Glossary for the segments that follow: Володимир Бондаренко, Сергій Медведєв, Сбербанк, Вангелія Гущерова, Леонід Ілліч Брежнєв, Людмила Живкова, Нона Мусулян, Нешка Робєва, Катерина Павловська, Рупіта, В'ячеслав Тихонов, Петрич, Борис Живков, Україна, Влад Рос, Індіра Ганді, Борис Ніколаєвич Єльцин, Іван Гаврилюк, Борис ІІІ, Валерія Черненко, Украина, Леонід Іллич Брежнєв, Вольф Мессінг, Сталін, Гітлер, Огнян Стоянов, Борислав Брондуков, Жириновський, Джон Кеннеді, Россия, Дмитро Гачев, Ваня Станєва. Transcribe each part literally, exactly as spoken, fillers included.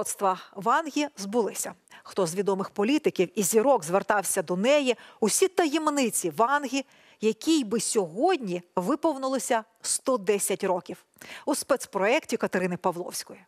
пророцтва Вангі збулися. Хто з відомих політиків і зірок звертався до неї, усі таємниці Вангі, якій би сьогодні виповнилося сто десять років. У спецпроєкті Катерини Павловської.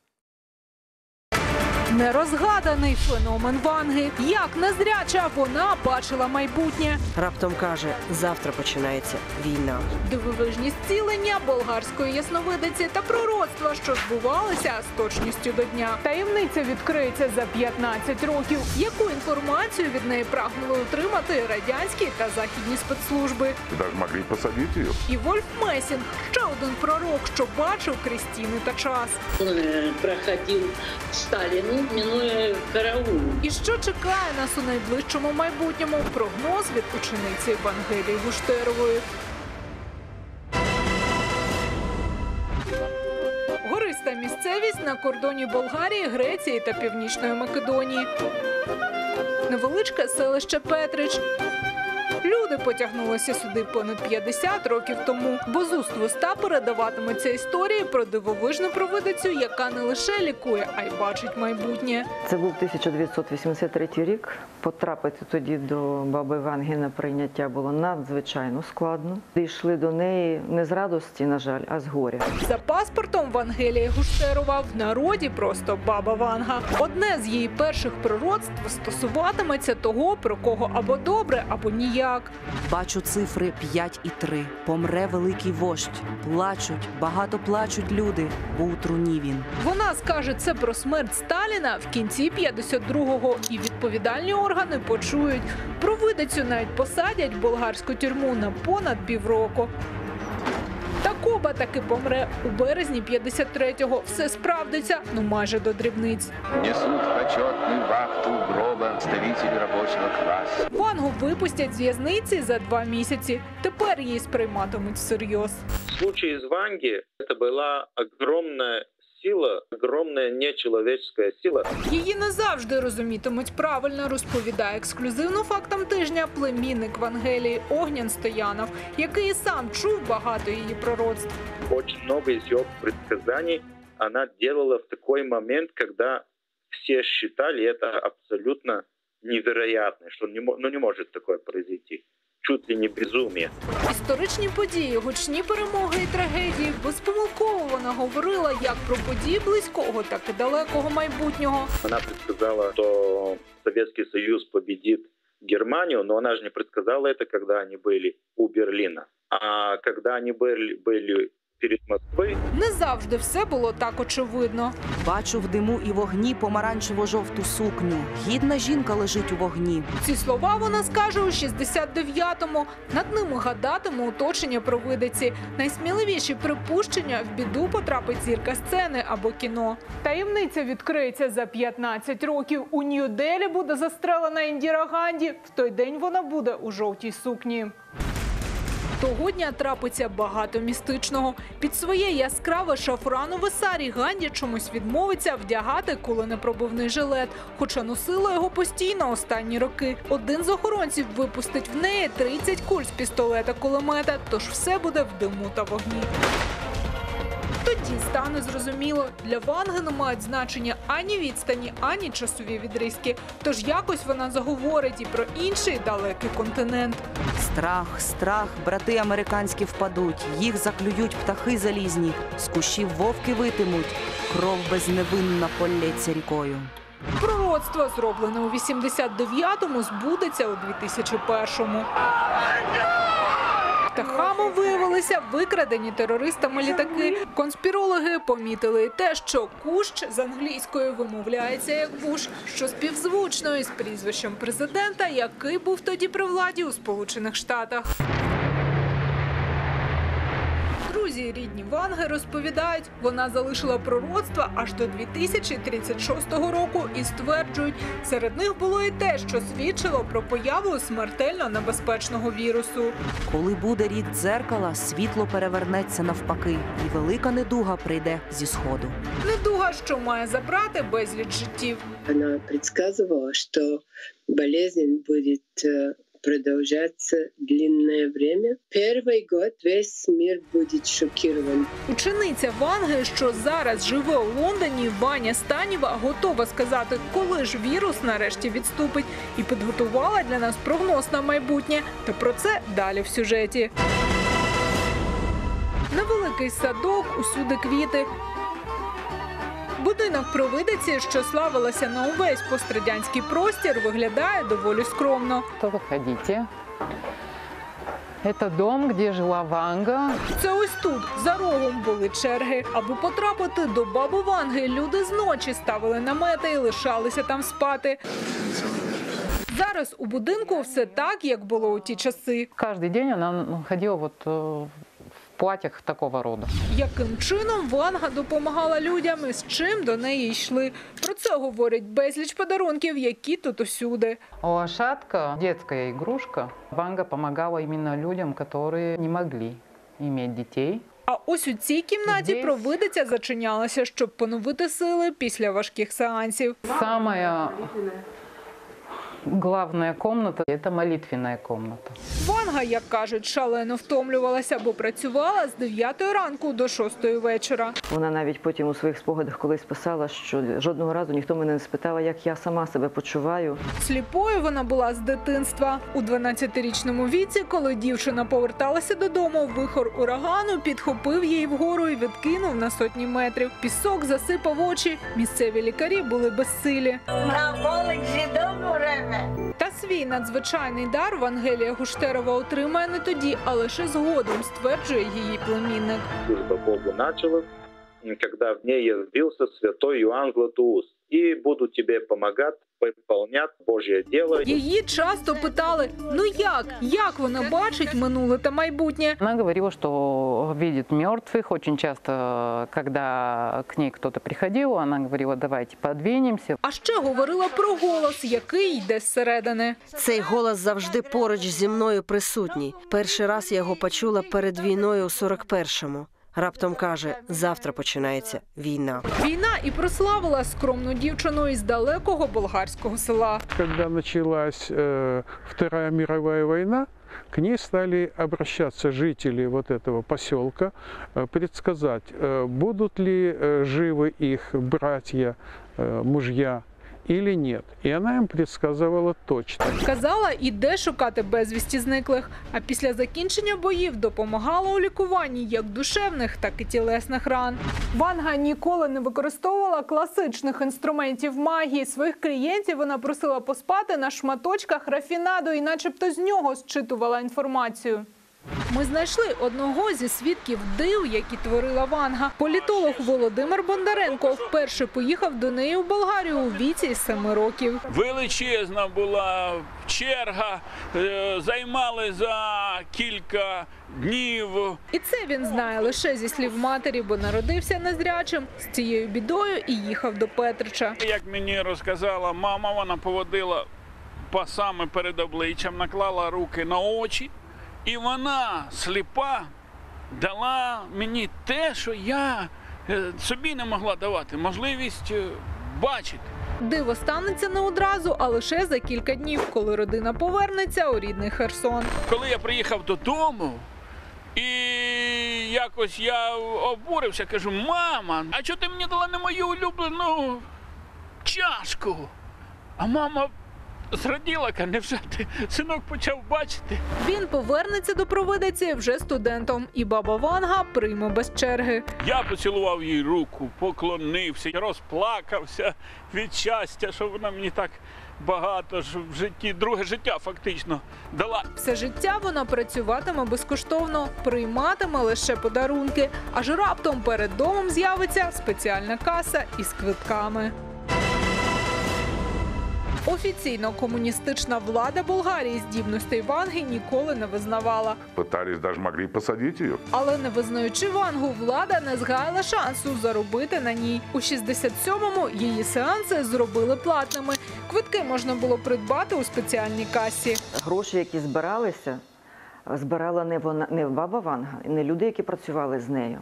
Нерозгаданий феномен Ванги. Як незряча вона бачила майбутнє. Раптом каже, завтра починається війна. Дивовижні зцілення болгарської ясновидиці та пророцтва, що збувалися з точністю до дня. Таємниця відкриється за п'ятнадцять років. Яку інформацію від неї прагнули отримати радянські та західні спецслужби? Навіть могли посадити її. І Вольф Мессінг, ще один пророк, що бачив крізь стіни та час. Він проходив Сталіну. І що чекає нас у найближчому майбутньому? Прогноз від учениці Вангелії Гущерової. Гориста місцевість на кордоні Болгарії, Греції та Північної Македонії. Невеличке селище Петрич. Люди потягнулися сюди понад п'ятдесят років тому, бо з уст в уста передаватимуться історії про дивовижну провидицю, яка не лише лікує, а й бачить майбутнє. Це був тисяча дев'ятсот вісімдесят третій рік. Потрапити тоді до баби Ванги на прийняття було надзвичайно складно. Дійшли до неї не з радості, на жаль, а з горя. За паспортом Вангелія Гущерова, в народі просто баба Ванга. Одне з її перших пророцтв стосуватиметься того, про кого або добре, або ніяк. Бачу цифри п'ять і три. Помре великий вождь. Плачуть, багато плачуть люди, бо у труні він. Вона скаже це про смерть Сталіна в кінці п'ятдесят другого. І відповідальні органи почують. Провидицю навіть посадять в болгарську тюрму на понад півроку. Та Коба таки помре у березні п'ятдесят третього. Все справдиться, ну майже до дрібниць. Вангу випустять з в'язниці за два місяці. Тепер її сприйматимуть всерйоз. Случай з Ванги – це була огромна сила, огромна нечеловічна сила. Її не завжди розумітимуть правильно, розповідає ексклюзивно «Фактам тижня» племінник Вангелії Огнян Стоянов, який і сам чув багато її пророцтв. Дуже багато з її предсказань вона робила в такий момент, коли всі вважали це абсолютно невероятно, що не може таке произойти. Чуть ли не безум'я. Історичні події, гучні перемоги і трагедії. Безпомилково вона говорила як про події близького, так і далекого майбутнього. Вона предсказала, що Совєтський Союз победить Германію, але вона ж не предсказала це, коли вони були у Берліні. А коли вони були перед Москвою... Не завжди все було так очевидно. Бачу в диму і вогні помаранчево-жовту сукню. Гідна жінка лежить у вогні. Ці слова вона скаже у шістдесят дев'ятому. Над ними гадатиме оточення провидиці. Найсміливіші припущення – в біду потрапить зірка сцени або кіно. Таємниця відкриється за п'ятнадцять років. У Нью-Делі буде застрелена Індіра Ганді. В той день вона буде у жовтій сукні. Того дня трапиться багато містичного. Під своє яскраве шафранове сарі Ганді чомусь відмовиться вдягати куленепробивний жилет, хоча носила його постійно останні роки. Один з охоронців випустить в неї тридцять куль з пістолета-кулемета, тож все буде в диму та вогні. Тоді стане зрозуміло, для Ванги не мають значення ані відстані, ані часові відрізки. Тож якось вона заговорить і про інший далекий континент. Страх, страх, брати американські впадуть, їх заклюють птахи залізні, з кущів вовки витимуть, кров безневинна полється рікою. Пророцтво, зроблене у вісімдесят дев'ятому, збудеться у дві тисячі першому. Птахами виявилися викрадені терористами літаки. Конспірологи помітили і те, що кущ з англійської вимовляється як «вуш», що співзвучно із прізвищем президента, який був тоді при владі у Сполучених Штатах. Друзі, рідні Ванги розповідають, вона залишила пророцтва аж до дві тисячі тридцять шостого року і стверджують, серед них було і те, що свідчило про появу смертельно небезпечного вірусу. Коли буде рік дзеркала, світло перевернеться навпаки, і велика недуга прийде зі сходу. Недуга, що має забрати безліч життів. Вона передбачала, що болезнь буде продовжатися довге время. Перший год весь світ буде шокований. Учениця Ванги, що зараз живе у Лондоні, Ваня Станєва, готова сказати, коли ж вірус нарешті відступить, і підготувала для нас прогноз на майбутнє. Та про це далі в сюжеті. Невеликий садок, усюди квіти. Будинок провидиці, що славилася на увесь пострадянський простір, виглядає доволі скромно. То виходіть. Це дом, де жила Ванга. Це ось тут, за рогом, були черги. Аби потрапити до баби Ванги, люди зночі ставили намети і лишалися там спати. Зараз у будинку все так, як було у ті часи. Кожен день вона ходила в платях такого роду. Яким чином Ванга допомагала людям і з чим до неї йшли? Про це говорить безліч подарунків, які тут усюди. Лошадка, дитяча ігрушка. Ванга допомагала саме людям, які не могли мати дітей. А ось у цій кімнаті провидиця зачинялася, щоб поновити сили після важких сеансів. Саме головна кімната – це молитвенна кімната. Ванга, як кажуть, шалено втомлювалася, бо працювала з дев'ятої ранку до шостої вечора. Вона навіть потім у своїх спогадах колись писала, що жодного разу ніхто мене не спитала, як я сама себе почуваю. Сліпою вона була з дитинства. У дванадцятирічному віці, коли дівчина поверталася додому, вихор урагану підхопив її вгору і відкинув на сотні метрів. Пісок засипав очі. Місцеві лікарі були безсилі. На вулиці дому реве. Та свій надзвичайний дар Вангелія Гущерова отримає не тоді, а лише згодом, стверджує її племінник. Служба Богу почалась, коли в ній з'явився святой Йоанн Златоуст. І буду тобі допомагати, виконувати Боже діло. Її часто питали, ну як, як вона бачить минуле та майбутнє? Вона говорила, що бачить мертвих. Дуже часто, коли до неї хтось приходив, вона говорила, давайте подвинемося. А ще говорила про голос, який йде зсередини. Цей голос завжди поруч зі мною присутній. Перший раз я його почула перед війною у сорок першому. Раптом каже, завтра починається війна. Війна і прославила скромну дівчину із далекого болгарського села. Коли почалася Друга світова війна, к ней стали обращаться жители вот этого поселка, предсказать, будут ли живы их братья, мужья. Ілі ні. І вона їм предсказувала точно. Казала, іде шукати безвісті зниклих. А після закінчення боїв допомагала у лікуванні як душевних, так і тілесних ран. Ванга ніколи не використовувала класичних інструментів магії. Своїх клієнтів вона просила поспати на шматочках рафінаду і начебто з нього зчитувала інформацію. Ми знайшли одного зі свідків див, які творила Ванга. Політолог Володимир Бондаренко вперше поїхав до неї в Болгарію у віці семи років. Величезна була черга, займали за кілька днів. І це він знає лише зі слів матері, бо народився незрячим, з цією бідою і їхав до Петрича. Як мені розказала мама, вона поводила пасами перед обличчям, наклала руки на очі. І вона, сліпа, дала мені те, що я собі не могла давати, можливість бачити. Диво станеться не одразу, а лише за кілька днів, коли родина повернеться у рідний Херсон. Коли я приїхав додому, і якось я обурився, кажу, мама, а чого ти мені дала не мою улюблену чашку? А мама... зраділа, невже ти, синок, почав бачити? Він повернеться до провидиці вже студентом, і баба Ванга прийме без черги. Я поцілував їй руку, поклонився, розплакався від щастя, що вона мені так багато в житті, друге життя фактично дала. Все життя вона працюватиме безкоштовно, прийматиме лише подарунки. Аж раптом перед домом з'явиться спеціальна каса із квитками. Офіційно комуністична влада Болгарії здібностей Ванги ніколи не визнавала. Пытались, даже могли посадити її. Але не визнаючи Вангу, влада не згаяла шансу заробити на ній. У шістдесят сьомому її сеанси зробили платними. Квитки можна було придбати у спеціальній касі. Гроші, які збиралися, збирала не баба Ванга, не люди, які працювали з нею,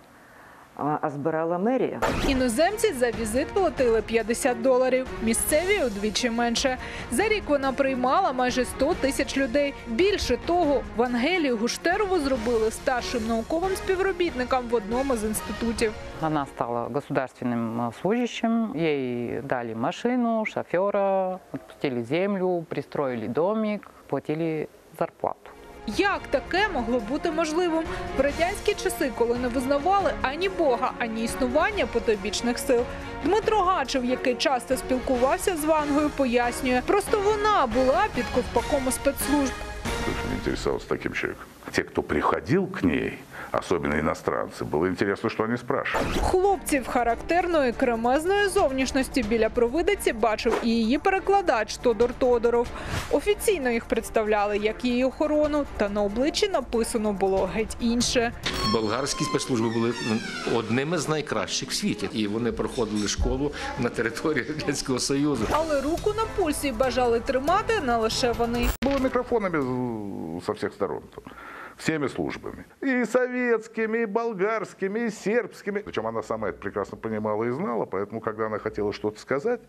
а збирала мерія. Іноземці за візит платили п'ятдесят доларів, місцеві удвічі менше. За рік вона приймала майже сто тисяч людей. Більше того, Вангелію Гущерову зробили старшим науковим співробітником в одному з інститутів. Вона стала державним служащим, їй дали машину, шофера, відпустили землю, пристроїли домик, платили зарплату. Як таке могло бути можливим? В радянські часи, коли не визнавали ані Бога, ані існування потойбічних сил. Дмитро Гачев, який часто спілкувався з Вангою, пояснює, просто вона була під ковпаком у спецслужб. Дуже інтересувався таким чоловіком. Те, хто приходив до неї, особливо іноземці, було цікаво, що вони спрашивали. Хлопців характерної кремезної зовнішності біля провидиці бачив і її перекладач Тодор Тодоров. Офіційно їх представляли як її охорону, та на обличчі написано було геть інше. Болгарські спецслужби були одними з найкращих в світі, і вони проходили школу на території Радянського Союзу. Але руку на пульсі бажали тримати не лише вони. Були мікрофонами з усіх сторон. Всеми службами. И советскими, и болгарскими, и сербскими. Причем она сама это прекрасно понимала и знала, поэтому, когда она хотела что-то сказать,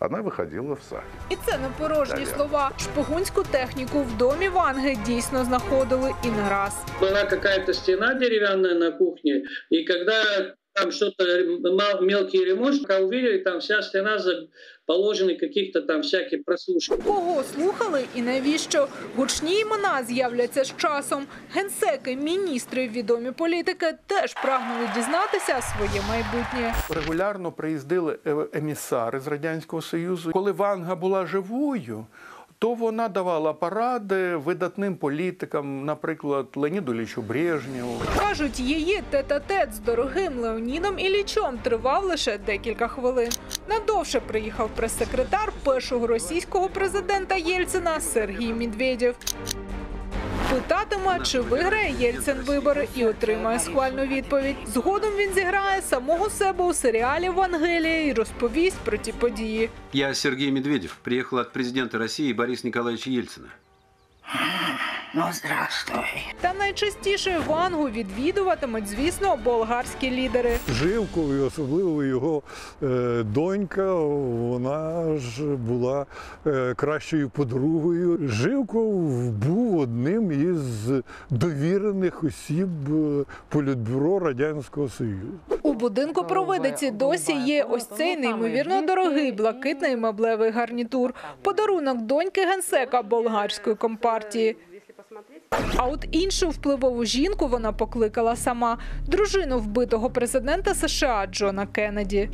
она выходила в сад. І це не порожні слова. Шпигунську техніку в домі Ванги дійсно знаходили і не раз. Була якась стіна дерев'яна на кухні, і коли там что-то, мелкий ремонт, когда увидели, там вся стена положена, каких-то там всякі прослушки. Кого слухали і навіщо? Гучні імена з'являться з часом. Генсеки, міністри, відомі політики теж прагнули дізнатися своє майбутнє. Регулярно приїздили емісари з Радянського Союзу. Коли Ванга була живою, то вона давала поради видатним політикам, наприклад, Леоніду Іллічу Брежнєву. Кажуть, її тет-а-тет з дорогим Леонідом Іллічом тривав лише декілька хвилин. Надовше приїхав прес-секретар першого російського президента Єльцина Сергій Медведєв. Питатиме, чи виграє Єльцин вибори, і отримає схвальну відповідь. Згодом він зіграє самого себе у серіалі «Вангелія» і розповість про ті події. Я Сергій Медведєв, приїхав від президента Росії Бориса Ніколаєвича Єльцина. Ну, здравствуй. Та найчастіше Вангу відвідуватимуть, звісно, болгарські лідери. Живков і особливо його донька, вона ж була кращою подругою. Живков був одним із довірених осіб Політбюро Радянського Союзу. У будинку провидиці досі є ось цей неймовірно дорогий блакитний меблевий гарнітур. Подарунок доньки генсека болгарської компартії. А от іншу впливову жінку вона покликала сама – дружину вбитого президента США Джона Кеннеді.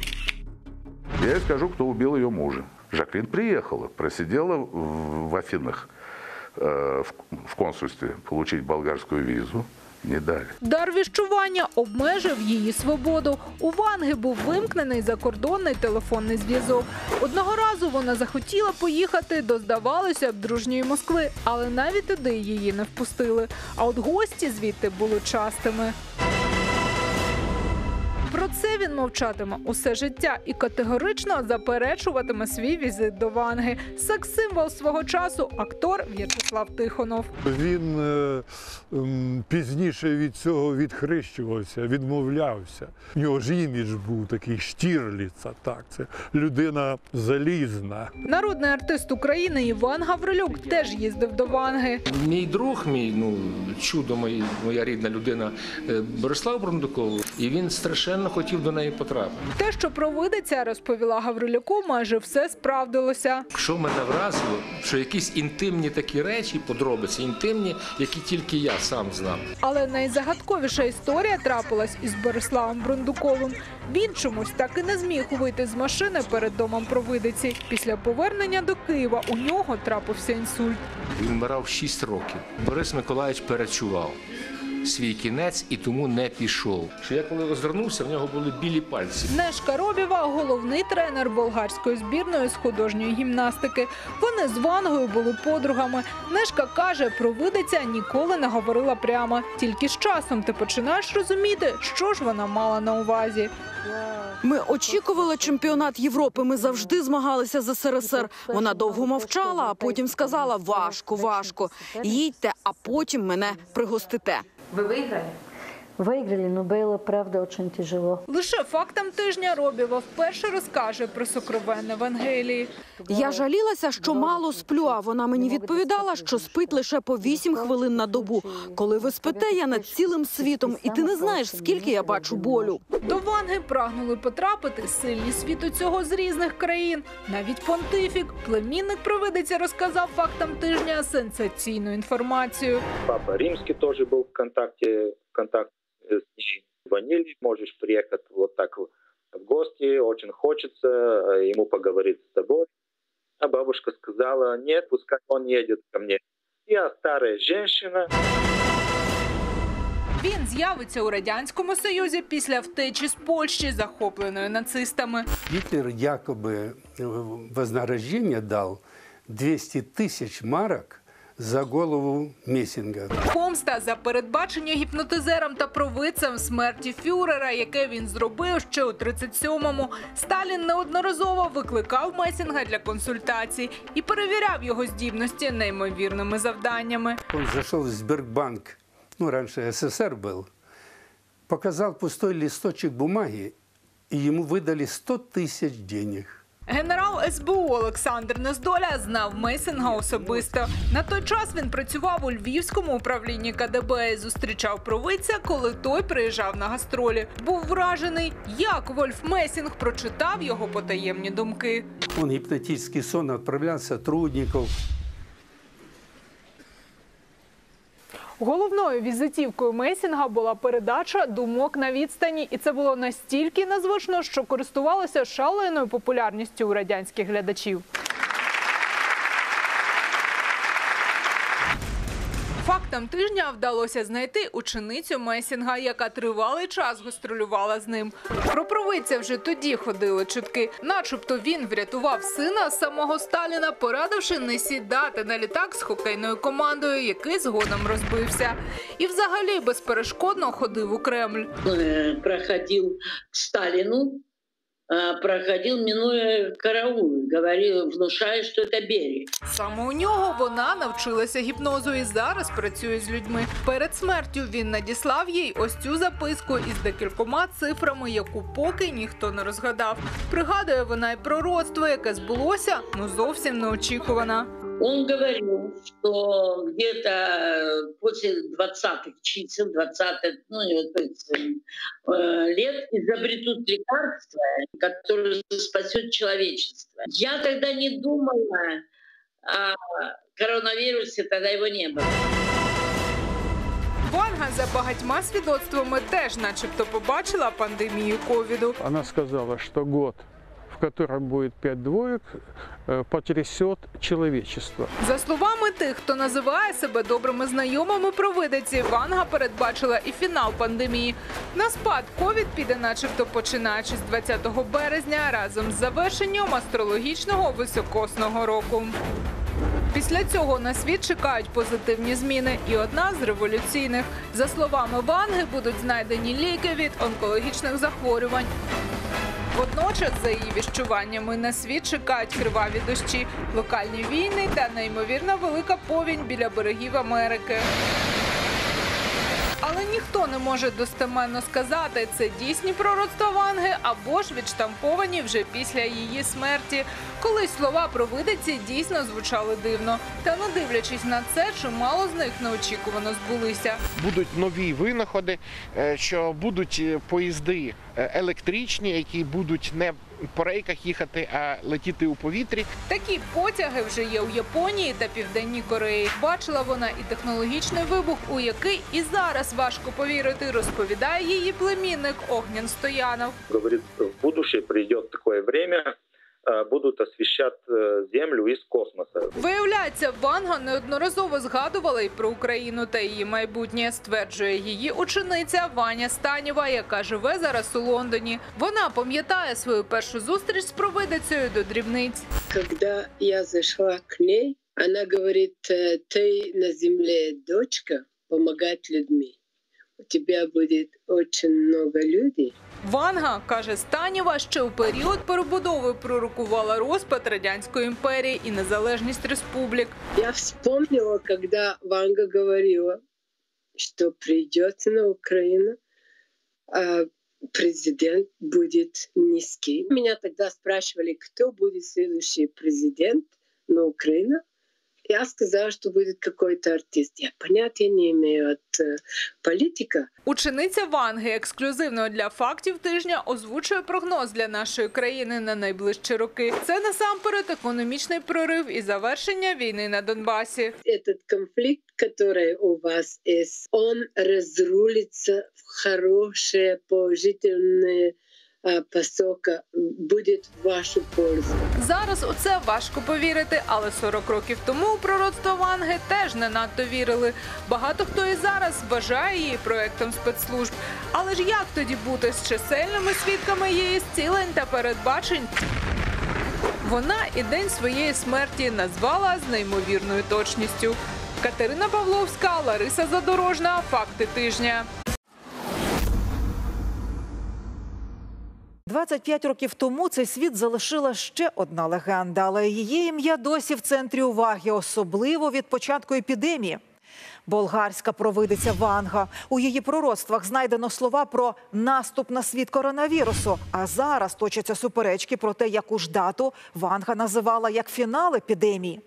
Я скажу, хто вбив її мужа. Жаклін приїхала, просиділа в Афінах в консульстві, отримати болгарську візу. Дар віщування обмежив її свободу. У Ванги був вимкнений закордонний телефонний зв'язок. Одного разу вона захотіла поїхати до, здавалося б, дружньої Москви, але навіть туди її не впустили. А от гості звідти були частими. Про це він мовчатиме усе життя і категорично заперечуватиме свій візит до Ванги. Секс-символ свого часу – актор В'ячеслав Тихонов. Він е, пізніше від цього відхрещувався, відмовлявся. У нього ж імідж був такий штірліца, так, це людина залізна. Народний артист України Іван Гаврилюк теж їздив до Ванги. Мій друг, мій, ну, чудо, моя, моя рідна людина Борислав Брондуков, і він страшенно хотів до неї потрапити. Те, що провидиця розповіла Гаврилюку, майже все справдилося. Що мене вразило, що якісь інтимні такі речі, подробиці інтимні, які тільки я сам знав. Але найзагадковіша історія трапилась із Бориславом Брондуковим. Він чомусь так і не зміг вийти з машини перед домом провидиці. Після повернення до Києва у нього трапився інсульт. Він вмирав шість років. Борис Миколаївич перечував свій кінець і тому не пішов. Що я коли озирнувся, в нього були білі пальці. Нешка Робєва – головний тренер болгарської збірної з художньої гімнастики. Вони з Вангою були подругами. Нешка каже, провидиця ніколи не говорила прямо. Тільки з часом ти починаєш розуміти, що ж вона мала на увазі. Ми очікували чемпіонат Європи, ми завжди змагалися з ес ер ес ер. Вона довго мовчала, а потім сказала: важко, важко, їдьте, а потім мене пригостите. Ви виграли? Виграли, но було, правда, дуже тяжело. Лише фактам тижня Робєва вперше розкаже про сокровенне Вангелії. Я жалілася, що мало сплю, а вона мені відповідала, що спить лише по вісім хвилин на добу. Коли ви спите, я над цілим світом, і ти не знаєш, скільки я бачу болю. До Ванги прагнули потрапити сильні світу цього з різних країн. Навіть понтифік, племінник провидиці, розказав фактам тижня сенсаційну інформацію. Папа Римський теж був в контакті, контакт с ней звонили, можешь приехать вот так в гости, очень хочется ему поговорить с тобой. А бабушка сказала, нет, пускай он едет ко мне. Я старая женщина. Він з'явиться у Радянському Союзі після втечі з Польщі, захопленої нацистами. Гітлер якоби вознаграждення дав двісті тисяч марок за голову Мессінга. Помста за передбачення гіпнотизером та провидцем смерті фюрера, яке він зробив ще у тридцять сьомому. Сталін неодноразово викликав Мессінга для консультацій і перевіряв його здібності неймовірними завданнями. Він зайшов в Сбербанк, ну, раніше СССР був, показав пустой листочок бумаги, і йому видали сто тисяч гривень. Генерал ес бе у Олександр Нездоля знав Мессінга особисто. На той час він працював у Львівському управлінні ка де бе і зустрічав провидця, коли той приїжджав на гастролі. Був вражений, як Вольф Мессінг прочитав його потаємні думки. Він гіпнотичний сон відправляв співробітників. Головною візитівкою Мессінга була передача «Думок на відстані». І це було настільки незвично, що користувалося шаленою популярністю у радянських глядачів. Фактам тижня вдалося знайти ученицю Мессінга, яка тривалий час гастролювала з ним. Про провидця вже тоді ходили чутки. Начебто він врятував сина самого Сталіна, порадивши не сідати на літак з хокейною командою, який згодом розбився. І взагалі безперешкодно ходив у Кремль. Проходив к Сталіну, проходив, минуя караул, говорив, внушає, що це Берік. Саме у нього вона навчилася гіпнозу і зараз працює з людьми. Перед смертю він надіслав їй ось цю записку із декількома цифрами, яку поки ніхто не розгадав. Пригадує вона й про родство, яке збулося, ну зовсім неочікувано. Он говорил, что где-то после двадцатых чисел, двадцатых, ну, лет изобретут лекарство, которое спасет человечество. Я тогда не думала о коронавирусе, тогда его не было. Ванга за багатьма свідоцтвами теж начебто побачила пандемію ковіду. Вона сказала, що год, в котором будет пять двоек, потрясет человечество. За словами тих, хто називає себе добрими знайомими провидиці, Ванга передбачила і фінал пандемії. На спад ковід піде начебто починаючи з двадцятого березня разом з завершенням астрологічного високосного року. Після цього на світ чекають позитивні зміни і одна з революційних. За словами Ванги, будуть знайдені ліки від онкологічних захворювань. Водночас, за її віщуваннями, на світ чекають криваві дощі, локальні війни та неймовірна велика повінь біля берегів Америки. Але ніхто не може достеменно сказати, це дійсні пророцтва Ванги або ж відштамповані вже після її смерті. Колись слова провидиці дійсно звучали дивно. Та не дивлячись на це, чимало з них неочікувано збулися. Будуть нові винаходи, що будуть поїзди електричні, які будуть не по рейках їхати, а летіти у повітрі. Такі потяги вже є у Японії та Південній Кореї. Бачила вона і технологічний вибух, у який і зараз важко повірити, розповідає її племінник Огнян Стоянов. Говорить, в будущее прийде таке время, будуть освіщати землю із космосу. Виявляється, Ванга неодноразово згадувала і про Україну та її майбутнє, стверджує її учениця Ваня Станєва, яка живе зараз у Лондоні. Вона пам'ятає свою першу зустріч з провидицею до дрібниць. Коли я зайшла к ней, вона говорить, ти на землі дочка, допомагати людьми. У тебе буде дуже багато людей. Ванга, каже Станєва, ще у період перебудови пророкувала розпад Радянської імперії і незалежність республік. Я вспомнила, коли Ванга говорила, що прийде на Україну президент будет низкий. Меня тогда спрашивали, кто будет следующий президент на Украине. Я сказала, що буде якийсь артист. Я поняття не маю від політика. Учениця Ванги ексклюзивно для «Фактів тижня» озвучує прогноз для нашої країни на найближчі роки. Це насамперед економічний прорив і завершення війни на Донбасі. Цей конфлікт, який у вас є, він розрулиться в хороше, положительне пасока, буде в вашу пользу. Зараз у це важко повірити, але сорок років тому у пророцтво Ванги теж не надто вірили. Багато хто і зараз вважає її проєктом спецслужб. Але ж як тоді бути з чисельними свідками її зцілень та передбачень? Вона і день своєї смерті назвала з неймовірною точністю. Катерина Павловська, Лариса Задорожна, «Факти тижня». двадцять п'ять років тому цей світ залишила ще одна легенда, але її ім'я досі в центрі уваги, особливо від початку епідемії. Болгарська провидиця Ванга. У її пророцтвах знайдено слова про наступ на світ коронавірусу. А зараз точаться суперечки про те, яку ж дату Ванга називала як фінал епідемії.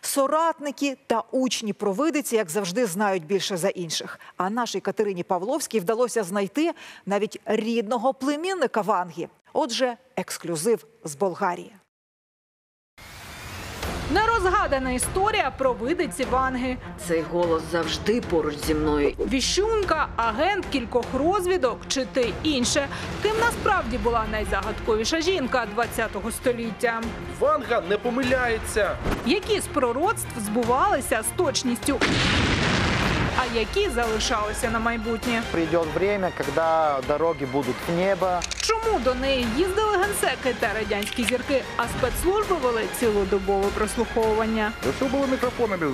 Соратники та учні провидиці, як завжди, знають більше за інших. А нашій Катерині Павловській вдалося знайти навіть рідного племінника Ванги. Отже, ексклюзив з Болгарії. Нерозгадана історія провидиці Ванги. Цей голос завжди поруч зі мною. Віщунка, агент кількох розвідок чи те інше. Тим насправді була найзагадковіша жінка двадцятого століття. Ванга не помиляється. Які з пророцтв збувалися з точністю, а які залишалися на майбутнє. Прийде час, коли дороги будуть в небо. Чому до неї їздили генсеки та радянські зірки, а спецслужби вели цілодобове прослуховування? Це було мікрофонами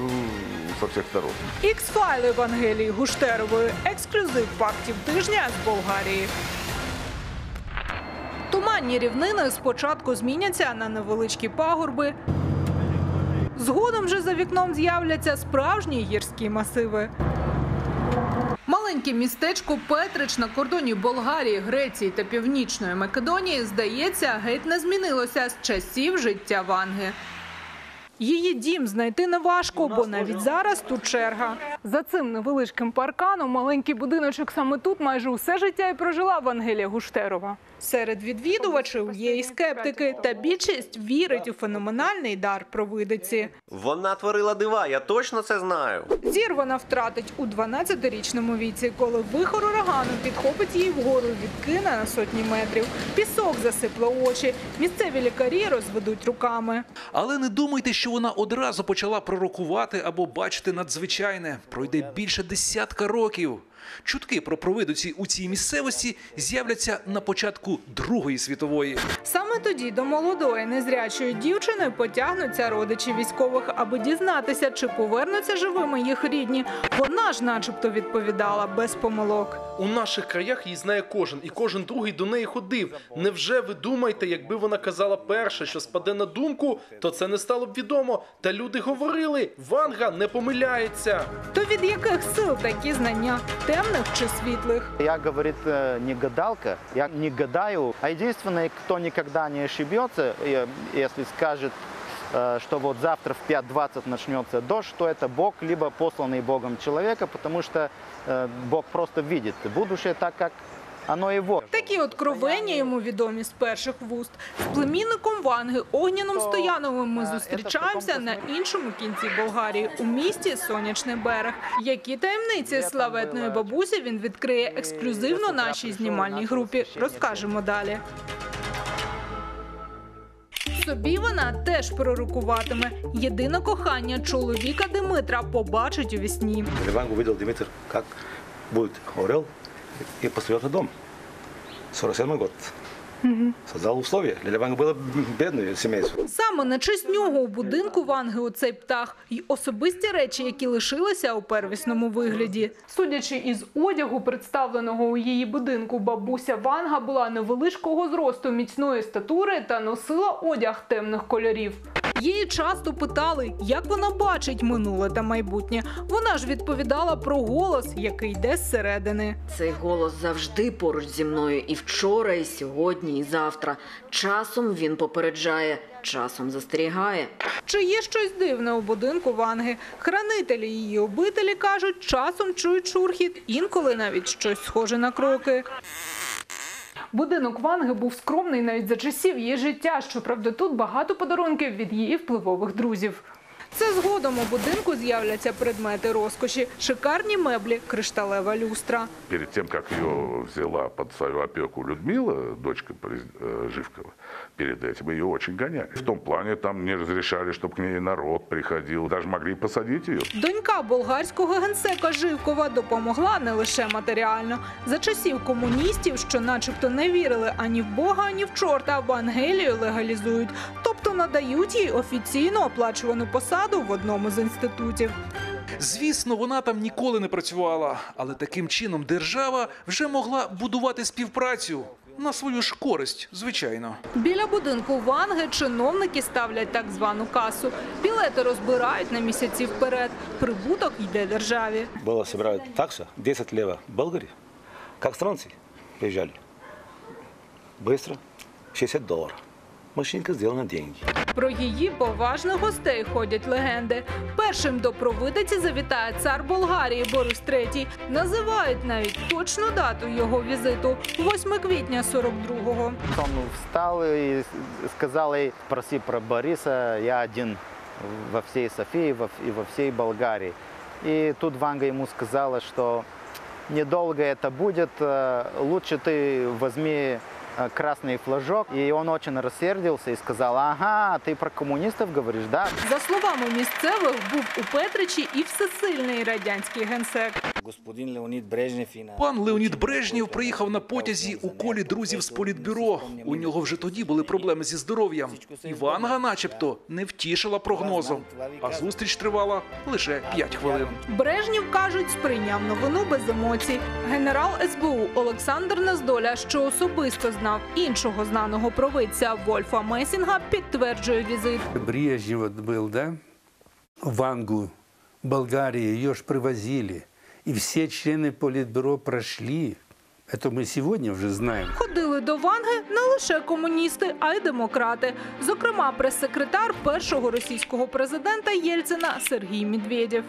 з усіх сторон. Ікс-файли Вангелії Гущерової. Ексклюзив «Фактів тижня» з Болгарії. Туманні рівнини спочатку зміняться на невеличкі пагорби. Згодом же за вікном з'являться справжні гірські масиви. Маленьке містечко Петрич на кордоні Болгарії, Греції та Північної Македонії, здається, геть не змінилося з часів життя Ванги. Її дім знайти неважко, бо навіть зараз тут черга. За цим невеличким парканом маленький будиночок саме тут майже усе життя і прожила Вангелія Гущерова. Серед відвідувачів є і скептики, та більшість вірить у феноменальний дар провидиці. Вона творила дива, я точно це знаю. Зір вона втратить у дванадцятирічному віці, коли вихор урагану підхопить її вгору і відкине на сотні метрів. Пісок засипле очі, місцеві лікарі розведуть руками. Але не думайте, що вона одразу почала пророкувати або бачити надзвичайне. Пройде більше десятка років. Чутки про провидиці у цій місцевості з'являться на початку Другої світової. Саме тоді до молодої незрячої дівчини потягнуться родичі військових, аби дізнатися, чи повернуться живими їх рідні. Вона ж начебто відповідала без помилок. У наших краях її знає кожен, і кожен другий до неї ходив. Невже ви думаєте, якби вона казала перше, що спаде на думку, то це не стало б відомо. Та люди говорили, Ванга не помиляється. То від яких сил такі знання? Темних чи світлих? Я, говорить, не гадалка, я не гадаю. А єдине, хто ніколи не ошибеться, якщо скаже, что вот завтра в пять двадцать начнется дождь, что это Бог, либо посланный Богом человека, потому что Бог просто видит будущее так, как оно его. Такі откровення йому відомі з перших вуст. З племінником Ванги Огняном Стояновим ми зустрічаємося на іншому кінці Болгарії, у місті Сонячний берег. Які таємниці славетної бабусі він відкриє ексклюзивно нашій знімальній групі, розкажемо далі. Собі вона теж пророкуватиме. Єдине кохання чоловіка Димитра побачить у вісні. Ванга бачив Димитр, як буде орел і построїв дом. сорок седьмой год. Создав условия. Для Ванги було бідне сімейство. Саме на честь нього у будинку Ванги оцей птах і особисті речі, які лишилися у первісному вигляді. Судячи із одягу, представленого у її будинку, бабуся Ванга була невеличкого зросту, міцної статури та носила одяг темних кольорів. Її часто питали, як вона бачить минуле та майбутнє. Вона ж відповідала про голос, який йде зсередини. Цей голос завжди поруч зі мною. І вчора, і сьогодні, і завтра. Часом він попереджає, часом застерігає. Чи є щось дивне у будинку Ванги? Хранителі її обителі кажуть, часом чують шурхіт, інколи навіть щось схоже на кроки. Будинок Ванги був скромний навіть за часів її життя. Щоправда, тут багато подарунків від її впливових друзів. Це згодом у будинку з'являться предмети розкоші – шикарні меблі, кришталева люстра. Перед тим, як її взяла під свою опіку Людмила, дочка Живкова, перед этим її дуже ганяли. В тому плані, там не дозволяли, щоб до неї народ приходив, навіть могли посадити її. Донька болгарського генсека Живкова допомогла не лише матеріально. За часів комуністів, що начебто не вірили ані в Бога, ані в чорта, Вангелію легалізують. Тобто надають їй офіційно оплачувану посаду в одному з інститутів. Звісно, вона там ніколи не працювала, але таким чином держава вже могла будувати співпрацю. На свою ж користь, звичайно. Біля будинку Ванги чиновники ставлять так звану касу. Білети розбирають на місяці вперед. Прибуток йде державі. Було збирати такса десять лева в Болгарії. Як странці приїжджали. Бистро шістдесят доларів. Машинка зроблена гроші. Про її поважних гостей ходять легенди. Першим до провидиці завітає цар Болгарії Борис третій. Називають навіть точну дату його візиту – восьме квітня сорок другого. Там встали і сказали, проси про Бориса, я один во всій Софії і во всій Болгарії. І тут Ванга йому сказала, що недовго це буде, краще ти візьми красный флажок, и он очень рассердился и сказал, ага, ты про коммунистов говоришь, да? За словами місцевих, був у Петричі і всесильний радянський генсек. Пан Леонід Брежнєв приїхав на потязі у колі друзів з політбюро. У нього вже тоді були проблеми зі здоров'ям. І Ванга начебто не втішила прогнозом. А зустріч тривала лише п'ять хвилин. Брежнєв, кажуть, сприйняв новину без емоцій. Генерал ес бе у Олександр Нездоля, що особисто знав іншого знаного провидця Вольфа Мессінга, підтверджує візит. Брежнєв був, да? Вангу, Болгарію, її ж привозили. І всі члени Політбюро пройшли. Це ми сьогодні вже знаємо. Ходили до Ванги не лише комуністи, а й демократи. Зокрема, прес-секретар першого російського президента Єльцина Сергій Медведєв.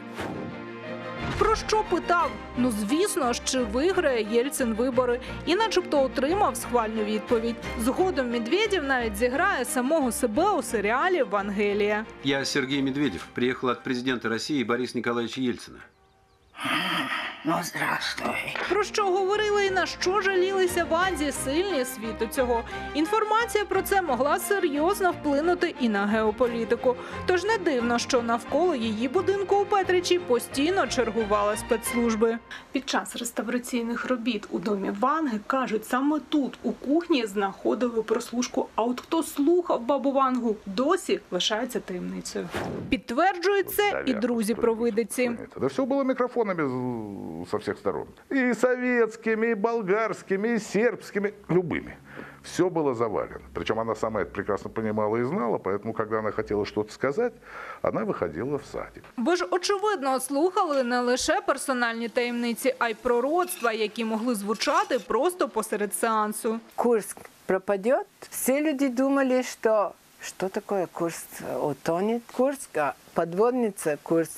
Про що питав? Ну, звісно ж, чи виграє Єльцин вибори. І начебто отримав схвальну відповідь. Згодом Медведєв навіть зіграє самого себе у серіалі «Вангелія». Я Сергій Медведєв, приїхав від президента Росії Бориса Ніколаєвича Єльцина. Ну, здравствуй. Про що говорили і на що жалілися Ванзі сильні світу цього. Інформація про це могла серйозно вплинути і на геополітику. Тож не дивно, що навколо її будинку у Петричі постійно чергували спецслужби. Під час реставраційних робіт у домі Ванги, кажуть, саме тут, у кухні, знаходили прослушку. А от хто слухав бабу Вангу, досі лишається таємницею. Підтверджують це і друзі провидиці. Це все було мікрофонами со всех сторон. И советскими, и болгарскими, и сербскими, любыми. Все было завалено. Причем она сама это прекрасно понимала и знала, поэтому, когда она хотела что-то сказать, она выходила в садик. Бо ж, очевидно, слухали не лише персональні таємниці, а й пророцтва, які могли звучати просто посеред сеансу. Курск пропадет. Все люди думали, что что такое Курск утонет. Курск, а подводница Курск.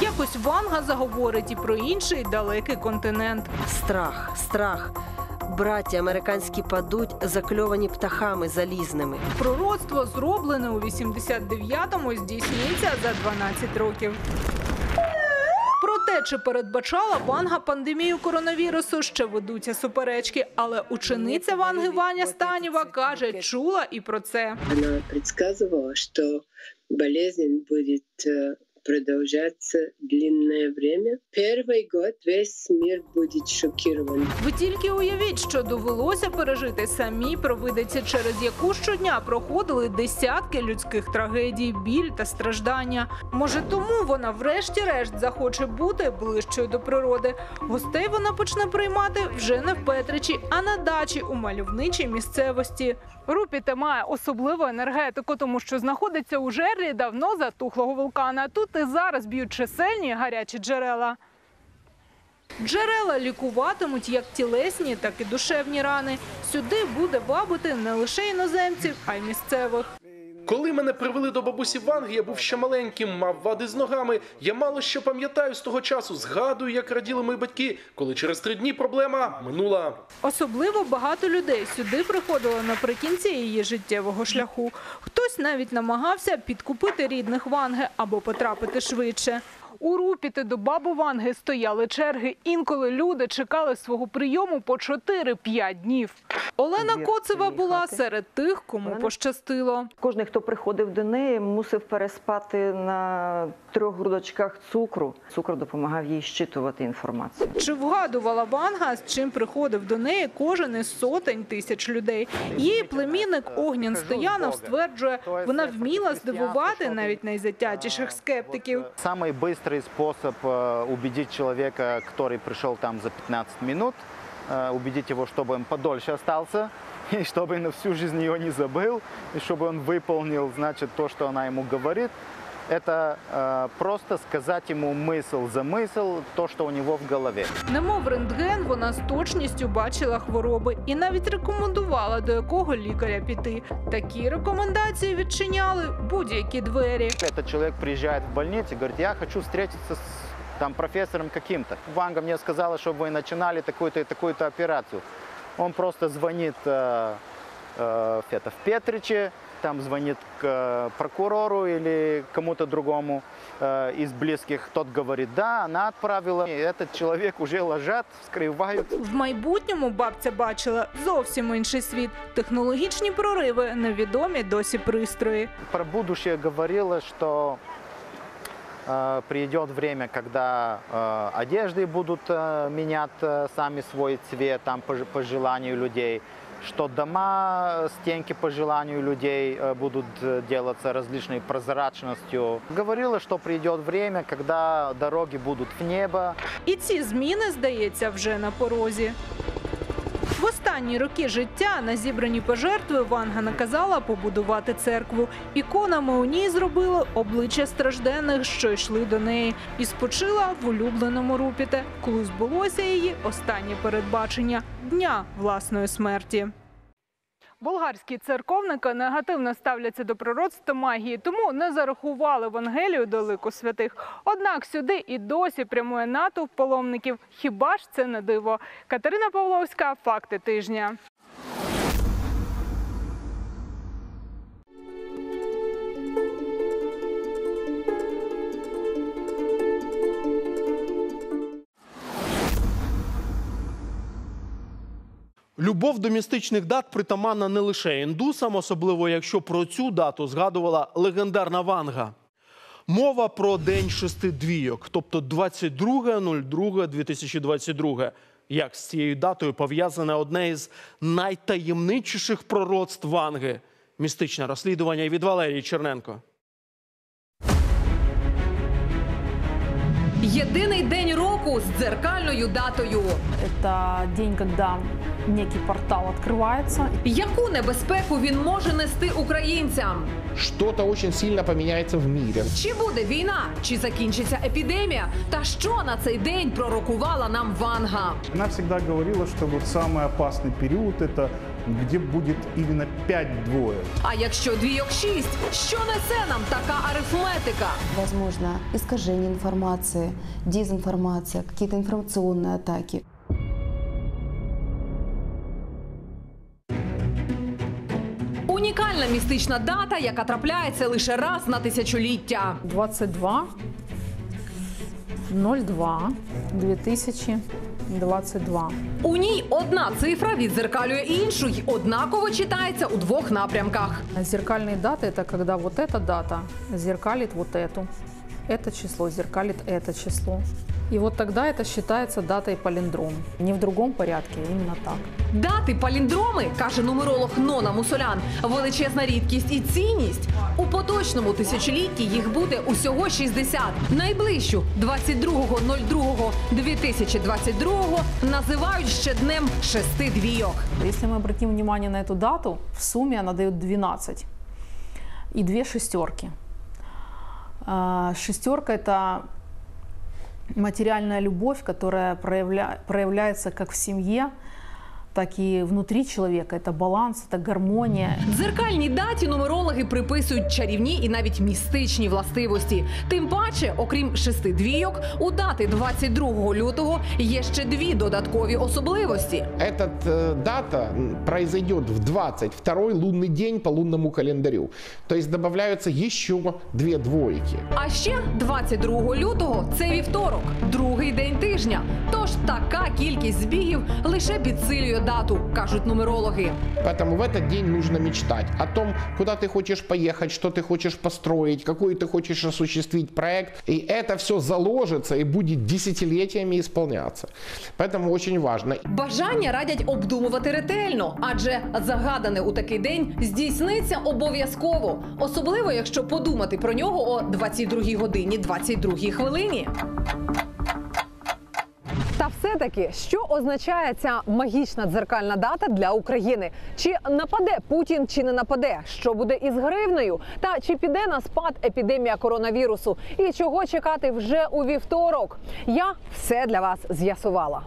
Якось Ванга заговорить і про інший далекий континент. Страх, страх. Браття американські падуть, закльовані птахами залізними. Пророцтво, зроблене у вісімдесят дев'ятому, здійснюється за дванадцять років. Проте, чи передбачала Ванга пандемію коронавірусу, ще ведуться суперечки. Але учениця Ванги Ваня Станєва каже, чула і про це. Вона передбачала, що болезнь будет продолжаться длинное время. Первый год весь мир будет шокирован. Ви тільки уявіть, що довелося пережити самій провидиці, через яку щодня проходили десятки людських трагедій, біль та страждання. Може, тому вона врешті-решт захоче бути ближчою до природи. Гостей вона почне приймати вже не в Петричі, а на дачі у мальовничій місцевості. Рупіта має особливу енергетику, тому що знаходиться у жерлі давно затухлого вулкана. Тут і зараз б'ють чисельні гарячі джерела. Джерела лікуватимуть як тілесні, так і душевні рани. Сюди буде вабити не лише іноземців, а й місцевих. Коли мене привели до бабусі Ванги, я був ще маленьким, мав вади з ногами. Я мало що пам'ятаю з того часу, згадую, як раділи мої батьки, коли через три дні проблема минула. Особливо багато людей сюди приходило наприкінці її життєвого шляху. Хтось навіть намагався підкупити рідних Ванги або потрапити швидше. У Рупіти до баби Ванги стояли черги. Інколи люди чекали свого прийому по чотири-п'ять днів. Олена Коцева була серед тих, кому пощастило. Кожен, хто приходив до неї, мусив переспати на трьох грудочках цукру. Цукор допомагав їй щитувати інформацію. Чи вгадувала Ванга, з чим приходив до неї кожен із сотень тисяч людей? Її племінник Огнян Стоянов стверджує, вона вміла здивувати навіть найзатятіших скептиків. Самий швидкий способ убедить человека, который пришел там за пятнадцать минут, убедить его, чтобы он подольше остался, и чтобы он на всю жизнь ее не забыл, и чтобы он выполнил, значит, то, что она ему говорит. Это э, просто сказать ему мысль за мысль, то, что у него в голове. Немов рентген, вона з точністю бачила хвороби і навіть рекомендувала, до якого лікаря піти. Такі рекомендації відчиняли будь-які двері. Этот человек приезжает в больницу и говорит: я хочу встретиться с там, профессором каким-то. Ванга мне сказала, чтобы вы начинали такую-то и такую-то операцию. Он просто звонит э, э, это, в Петриче, там звонит к прокурору или кому-то другому э, из близких. Тот говорит, да, она отправила. И этот человек уже ложат, вскривають. В майбутньому бабця бачила зовсім інший світ. Технологічні прориви, невідомі досі пристрої. Про будущее говорила, що э, прийде время, когда э, одежды будуть э, менять э, самі свій цвет там, по, по желанию людей. Что дома, стенки по желанию людей будут делаться различной прозрачностью. Говорила, что придет время, когда дороги будут в небо. І ці зміни, здається, вже на порозі. В останні роки життя на зібрані пожертви Ванга наказала побудувати церкву. Іконами у ній зробили обличчя стражденних, що йшли до неї. І спочила в улюбленому Рупіте, коли збулося її останнє передбачення – дня власної смерті. Болгарські церковники негативно ставляться до пророцтва магії, тому не зарахували Вангелію до лику святих. Однак сюди і досі прямує натовп паломників. Хіба ж це не диво? Катерина Павловська, «Факти тижня». Любов до містичних дат притаманна не лише індусам, особливо якщо про цю дату згадувала легендарна Ванга. Мова про День шести двійок, тобто двадцять друге лютого дві тисячі двадцять другого. Як з цією датою пов'язане одне із найтаємничіших пророцтв Ванги. Містичне розслідування від Валерії Черненко. Єдиний день року з дзеркальною датою. Це день, коли некий портал відкривається. Яку небезпеку він може нести українцям? Що-то дуже сильно поміняється в світі. Чи буде війна? Чи закінчиться епідемія? Та що на цей день пророкувала нам Ванга? Вона завжди говорила, що найопасний період – це де буде іменно п'ять двоєк. А якщо двійок шість, що несе нам така арифметика? Можливо, іскаження інформації, дезінформація, якісь інформаційні атаки. Унікальна містична дата, яка трапляється лише раз на тисячоліття. двадцять два нуль два дві тисячі двадцять два. У ній одна цифра відзеркалює іншу і однаково читається у двох напрямках. Зеркальні дати – це коли ось ця дата зеркалить ось цю. это число зеркалит это число. И вот тогда это считается датой паліндром. Не в другому порядку, а іменно так. Дати паліндроми, каже нумеролог Нона Мусулян, величезна рідкість і цінність. У поточному тисячолітті їх буде усього шістдесят. Найближчу двадцять другого другого дві тисячі двадцять другого називають ще днем шести двійок. Якщо ми обратимо увагу на цю дату, в сумі вона дає дванадцять і дві шестерки. Шестерка – это материальная любовь, которая проявля... проявляется как в семье, так і внутрі чоловіка. Це баланс, це гармонія. Дзеркальній даті нумерологи приписують чарівні і навіть містичні властивості. Тим паче, окрім шести двійок, у дати двадцять другого лютого є ще дві додаткові особливості. Ця дата відбувається в двадцять другий лунний день по лунному календарю. Тобто додаються ще дві двойки. А ще двадцять другого лютого – це вівторок, другий день тижня. Тож така кількість збігів лише підсилює дату, кажуть нумерологи. Поэтому в этот день нужно мечтать о том, куда ты хочешь поехать, что ты хочешь построить, какой ты хочешь осуществить проект. И это все заложится и будет десятилетиями исполняться. Поэтому очень важно. Бажання радять обдумувати ретельно, адже загадане у такий день здійсниться обов'язково. Особливо, якщо подумати про нього о двадцять другій годині двадцять другій хвилині. Та все-таки, що означає ця магічна дзеркальна дата для України? Чи нападе Путін, чи не нападе? Що буде із гривнею? Та чи піде на спад епідемія коронавірусу? І чого чекати вже у вівторок? Я все для вас з'ясувала.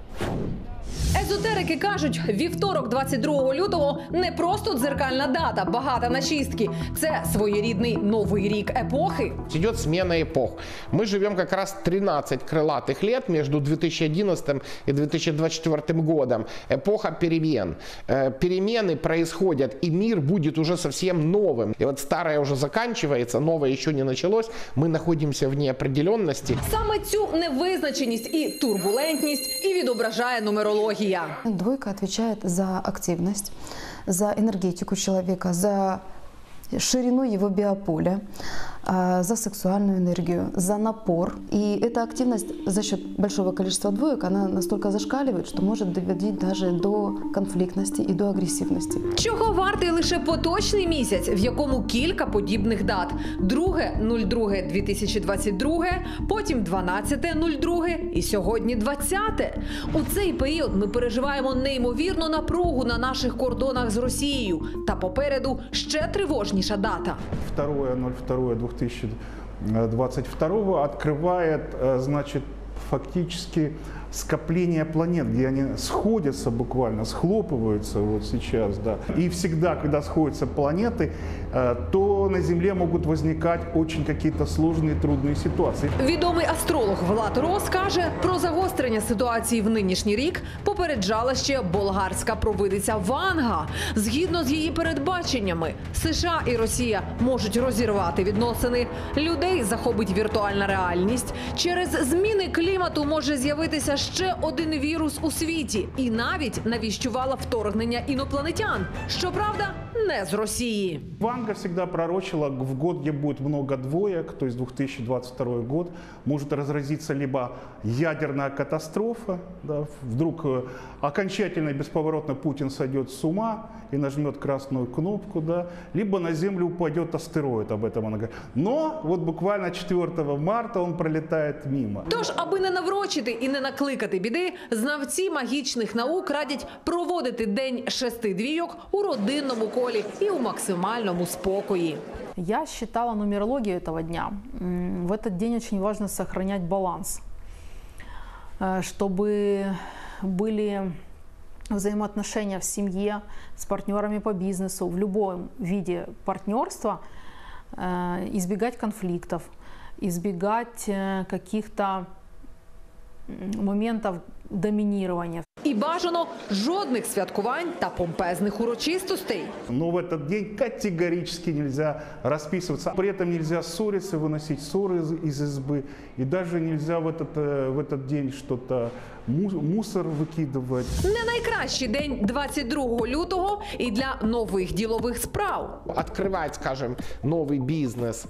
Езотерики кажуть, вівторок двадцять другого лютого не просто дзеркальна дата, багата на чистки. Це своєрідний новий рік епохи. Йде зміна епох. Ми живемо якраз тринадцять крилатих літ між дві тисячі одинадцятим і дві тисячі двадцять четвертим роком. Епоха перемен. Перемени происходять, і мир буде вже зовсім новим. І от старе вже закінчується, нове ще не почалось. Ми знаходимося в неопределенності. Саме цю невизначеність і турбулентність і відображає нумерологія. Двойка отвечает за активность, за энергетику человека, за ширину его биополя, за сексуальную энергию, за напор. И эта активность за счет большого количества двоек, она настолько зашкаливает, что может доводить даже до конфликтности и до агрессивности. Чого вартий лише поточний місяць, в якому кілька подібних дат. друге, друге дві тисячі двадцять другого, потім дванадцяте, друге і сьогодні двадцяте. У цей період ми переживаємо неймовірну напругу на наших кордонах з Росією. Та попереду ще тривожніша дата. второе ноль второе две тысячи двадцать второго открывает, значит, фактически скопление планет, где они сходятся буквально, схлопываются вот сейчас, да. И всегда, когда сходятся планеты, то на Земле могут возникать очень какие-то сложные, трудные ситуации. Відомий астролог Влад Рос каже, про загострення ситуації в нинішній рік попереджала ще болгарська провидиця Ванга. Згідно з її передбаченнями, США і Росія можуть розірвати відносини, людей захопить віртуальна реальність, через зміни клімату може з'явитися ще один вірус у світі і навіть навіщувала вторгнення інопланетян. Щоправда, не з Росії. Ванга завжди пророчила, в год, де буде багато двоєк, тобто дві тисячі двадцять другий рік, може розразитися либо ядерна катастрофа, да, вдруг окончательно і безповоротно Путін сойде з ума і нажме красну кнопку, да, либо на Землю упаде астероїд, об этом вона говорить. Но вот буквально четвёртого марта він пролітає мимо. Тож, аби не наврочити і не накликати Кликати біди, знавці магічних наук радять проводити день шести двійок у родинному колі і у максимальному спокої. Я считала нумерологию этого дня. В этот день очень важно сохранять баланс, чтобы были взаимоотношения в семье, с партнерами по бизнесу, в любом виде партнерства, избегать конфликтов, избегать каких-то моментів домінування. І бажано жодних святкувань та помпезних урочистостей. Ну, в этот день категорически нельзя расписываться. При этом нельзя ссориться, выносить ссоры из, из избы. И даже нельзя в этот, в этот день что-то мусор викидувати. Не найкращий день двадцять другого лютого і для нових ділових справ. Відкривати, скажімо, новий бізнес,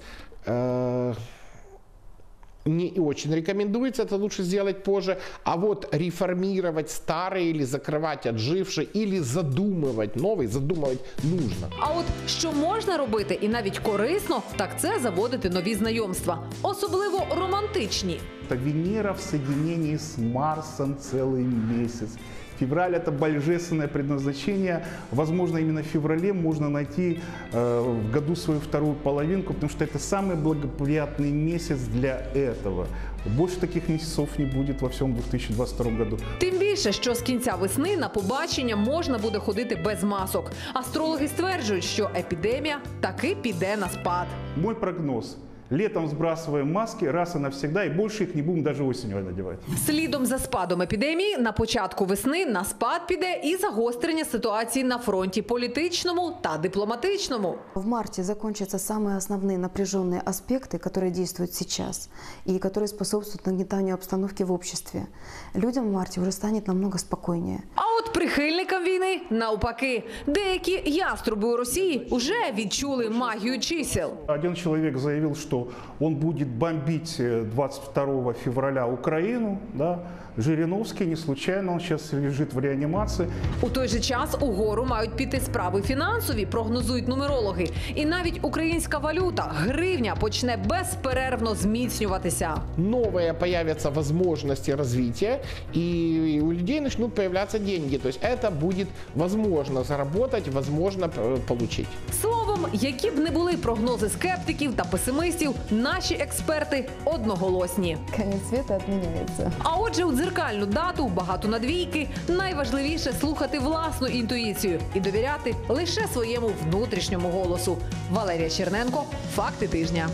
не очень рекомендуется, это лучше сделать позже. А вот реформировать старые или закрывать отжившие, или задумывать новый, задумывать нужно. А от що можна робити і навіть корисно, так це заводити нові знайомства. Особливо романтичні. Это Венера в соединении с Марсом целый месяц. Февраль – это божественное предназначение. Возможно, именно в феврале можно найти э, в году свою вторую половинку, потому что это самый благоприятный месяц для этого. Більше таких місяців не буде во всьому дві тисячі двадцять другому году. Тим більше, що з кінця весни на побачення можна буде ходити без масок. Астрологи стверджують, що епідемія таки піде на спад. Мой прогноз. Літом збрасуємо маски раз і навсегда, і більше їх не будемо навіть осінню надівати. Слідом за спадом епідемії на початку весни на спад піде і загострення ситуації на фронті політичному та дипломатичному. В марті закінчаться самі основні напряжені аспекти, які діють зараз, і які способствують нагнітанню обстановки в обществі. Людям в марті вже стане намного спокійніше. А от прихильникам війни навпаки. Деякі яструби у Росії вже відчули магію чисел. Один чоловік заявив, що он будет бомбить двадцять другого февраля Украину. Да? Жириновський, не случайно, он сейчас лежит в реанимации. У той же час угору мають піти справи фінансові, прогнозують нумерологи. І навіть українська валюта, гривня, почне безперервно зміцнюватися. Нові появляться можливості розвитку, і у людей почнуть з'являтися гроші. Тобто це буде можливо заробити, можливо отримати. Словом, які б не були прогнози скептиків та песимистів, наші експерти одноголосні. Кінець світу відмінюється. А отже, у дзеркальну дату, багато на двійки, найважливіше слухати власну інтуїцію і довіряти лише своєму внутрішньому голосу. Валерія Черненко, «Факти тижня».